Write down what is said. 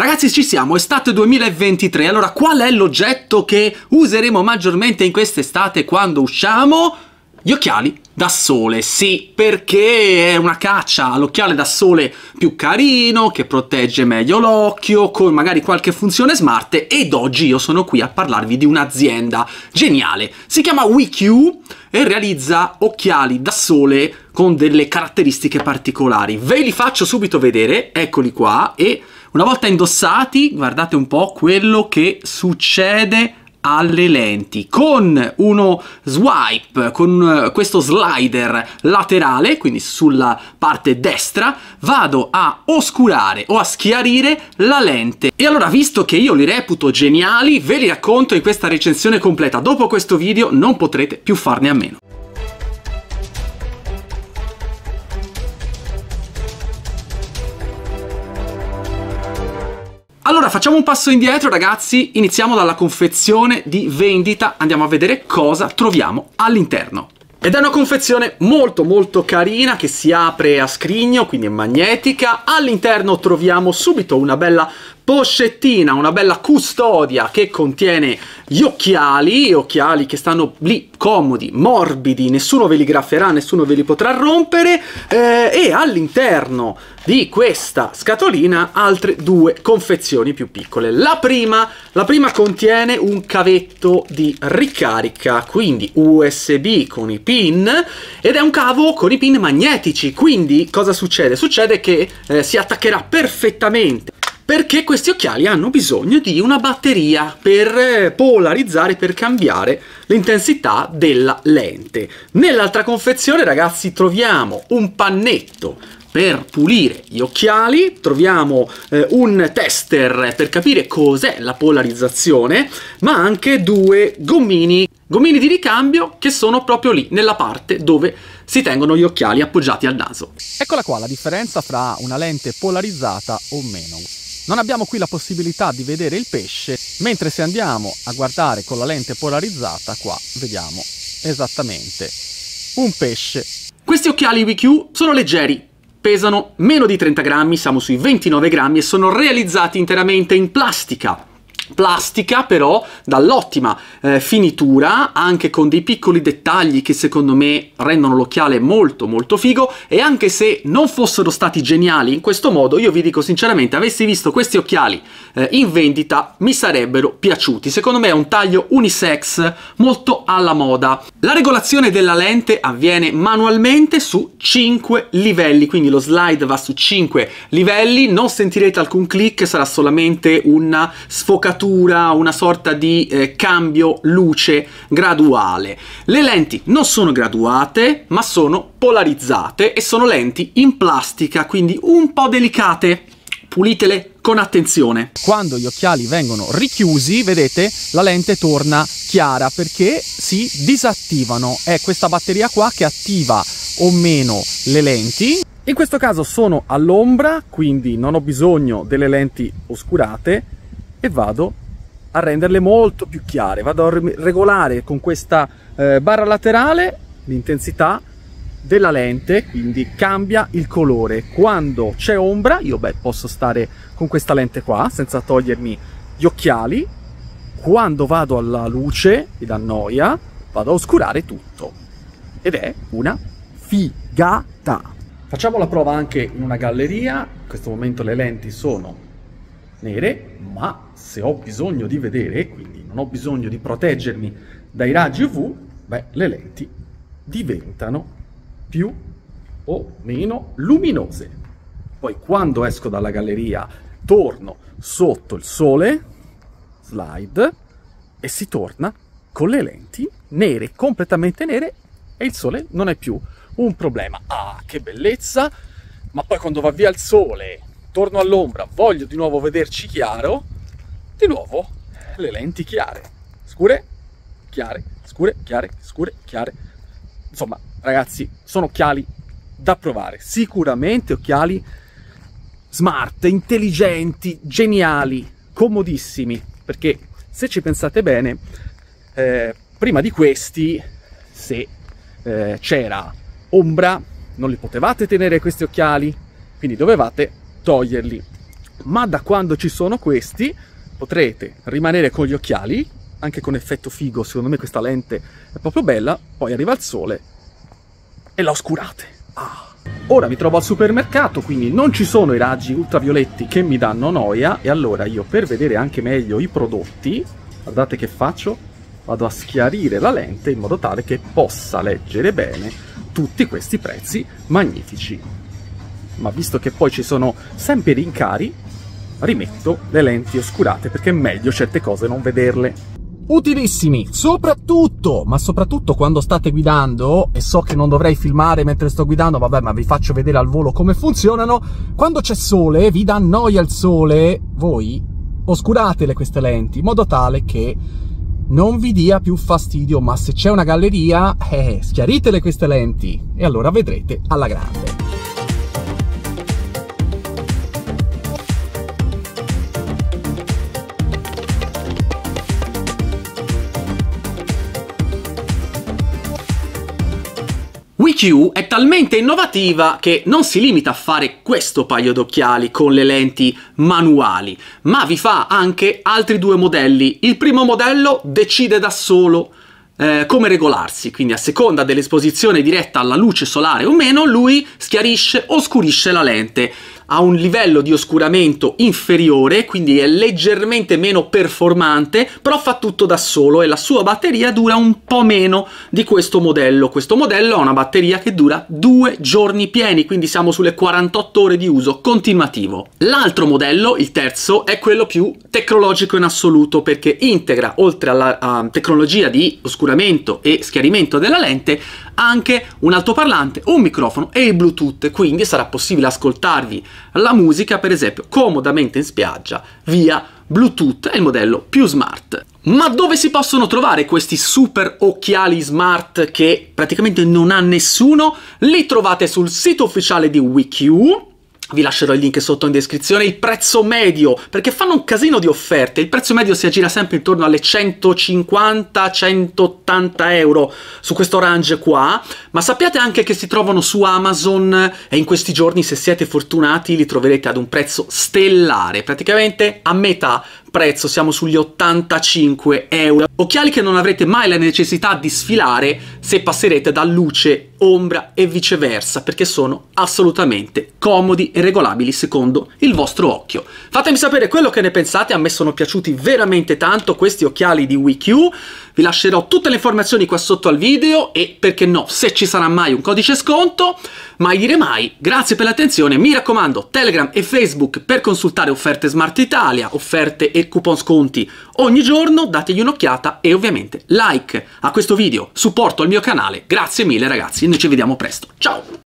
Ragazzi, ci siamo, estate 2023, allora qual è l'oggetto che useremo maggiormente in quest'estate quando usciamo? Gli occhiali da sole, sì, perché è una caccia all'occhiale da sole più carino, che protegge meglio l'occhio, con magari qualche funzione smart, ed oggi io sono qui a parlarvi di un'azienda geniale. Si chiama Wicue e realizza occhiali da sole con delle caratteristiche particolari. Ve li faccio subito vedere, eccoli qua, e una volta indossati, guardate un po' quello che succede alle lenti. Con uno swipe, con questo slider laterale, quindi sulla parte destra, vado a oscurare o a schiarire la lente. E allora, visto che io li reputo geniali, ve li racconto in questa recensione completa. Dopo questo video non potrete più farne a meno. Allora, facciamo un passo indietro, ragazzi, iniziamo dalla confezione di vendita, andiamo a vedere cosa troviamo all'interno. Ed è una confezione molto molto carina che si apre a scrigno, quindi è magnetica. All'interno troviamo subito una bella pochettina, una bella custodia che contiene gli occhiali, occhiali che stanno lì comodi, morbidi, nessuno ve li grafferà, nessuno ve li potrà rompere, e all'interno di questa scatolina altre due confezioni più piccole. La prima contiene un cavetto di ricarica, quindi USB con i pin, ed è un cavo con i pin magnetici, quindi cosa succede? Succede che si attaccherà perfettamente, perché questi occhiali hanno bisogno di una batteria per polarizzare, per cambiare l'intensità della lente. Nell'altra confezione, ragazzi, troviamo un pannetto per pulire gli occhiali, troviamo un tester per capire cos'è la polarizzazione, ma anche due gommini di ricambio che sono proprio lì, nella parte dove si tengono gli occhiali appoggiati al naso. Eccola qua la differenza fra una lente polarizzata o meno. Non abbiamo qui la possibilità di vedere il pesce, mentre se andiamo a guardare con la lente polarizzata, qua vediamo esattamente un pesce. Questi occhiali Wicue sono leggeri, pesano meno di 30 grammi, siamo sui 29 grammi e sono realizzati interamente in plastica. Plastica però dall'ottima finitura, anche con dei piccoli dettagli che secondo me rendono l'occhiale molto molto figo. E anche se non fossero stati geniali in questo modo, io vi dico sinceramente, avessi visto questi occhiali in vendita mi sarebbero piaciuti. Secondo me è un taglio unisex molto alla moda. La regolazione della lente avviene manualmente su 5 livelli, quindi lo slide va su 5 livelli, non sentirete alcun click, sarà solamente una sfocatura, una sorta di cambio luce graduale. Le lenti non sono graduate, ma sono polarizzate e sono lenti in plastica, quindi un po' delicate. Pulitele con attenzione. Quando gli occhiali vengono richiusi, vedete, la lente torna chiara perché si disattivano. È questa batteria qua che attiva o meno le lenti. In questo caso sono all'ombra, quindi non ho bisogno delle lenti oscurate, e vado a renderle molto più chiare, vado a regolare con questa barra laterale l'intensità della lente, quindi cambia il colore. Quando c'è ombra io posso stare con questa lente qua senza togliermi gli occhiali, quando vado alla luce ed annoia vado a oscurare tutto, ed è una figata. Facciamo la prova anche in una galleria, in questo momento le lenti sono nere, ma se ho bisogno di vedere, quindi non ho bisogno di proteggermi dai raggi UV, le lenti diventano più o meno luminose. Poi quando esco dalla galleria torno sotto il sole, slide, e si torna con le lenti nere, completamente nere, e il sole non è più un problema. Ah, che bellezza! Ma poi quando va via il sole, torno all'ombra, voglio di nuovo vederci chiaro, di nuovo le lenti chiare, scure, chiare, scure, chiare, scure, chiare. Insomma, ragazzi, sono occhiali da provare, sicuramente occhiali smart, intelligenti, geniali, comodissimi, perché se ci pensate bene, prima di questi, se c'era ombra, non li potevate tenere questi occhiali, quindi dovevate toglierli. ma da quando ci sono questi potrete rimanere con gli occhiali, anche con effetto figo, secondo me questa lente è proprio bella, poi arriva il sole e la oscurate. Ah. Ora mi trovo al supermercato, quindi non ci sono i raggi ultravioletti che mi danno noia, e allora io, per vedere anche meglio i prodotti, guardate che faccio, vado a schiarire la lente in modo tale che possa leggere bene tutti questi prezzi magnifici. Ma visto che poi ci sono sempre i rincari, rimetto le lenti oscurate perché è meglio certe cose non vederle. Utilissimi soprattutto, ma soprattutto quando state guidando, e so che non dovrei filmare mentre sto guidando, vabbè, ma vi faccio vedere al volo come funzionano. Quando c'è sole, vi dà noia il sole, voi oscuratele queste lenti in modo tale che non vi dia più fastidio, ma se c'è una galleria, schiaritele queste lenti e allora vedrete alla grande. Wicue è talmente innovativa che non si limita a fare questo paio d'occhiali con le lenti manuali, ma vi fa anche altri due modelli. Il primo modello decide da solo come regolarsi, quindi a seconda dell'esposizione diretta alla luce solare o meno, lui schiarisce o scurisce la lente. Ha un livello di oscuramento inferiore, quindi è leggermente meno performante, però fa tutto da solo e la sua batteria dura un po' meno di questo modello. Questo modello ha una batteria che dura 2 giorni pieni, quindi siamo sulle 48 ore di uso continuativo. L'altro modello, il terzo, è quello più tecnologico in assoluto, perché integra, oltre alla tecnologia di oscuramento e schiarimento della lente, anche un altoparlante, un microfono e il Bluetooth, quindi sarà possibile ascoltarvi la musica, per esempio, comodamente in spiaggia via Bluetooth. È il modello più smart. Ma dove si possono trovare questi super occhiali smart che praticamente non ha nessuno? Li trovate sul sito ufficiale di Wicue. Vi lascerò il link sotto in descrizione. Il prezzo medio, perché fanno un casino di offerte, il prezzo medio si aggira sempre intorno alle 150-180 euro su questo range qua, ma sappiate anche che si trovano su Amazon e in questi giorni, se siete fortunati, li troverete ad un prezzo stellare, praticamente a metà prezzo, siamo sugli 85 euro. Occhiali che non avrete mai la necessità di sfilare se passerete da luce, ombra e viceversa, perché sono assolutamente comodi e regolabili secondo il vostro occhio. Fatemi sapere quello che ne pensate, a me sono piaciuti veramente tanto questi occhiali di Wicue. Vi lascerò tutte le informazioni qua sotto al video e, perché no, se ci sarà mai un codice sconto, mai dire mai. Grazie per l'attenzione, mi raccomando Telegram e Facebook per consultare offerte Smart Italia, offerte e coupon sconti ogni giorno, dategli un'occhiata e ovviamente like a questo video, supporto al mio canale. Grazie mille ragazzi, noi ci vediamo presto, ciao!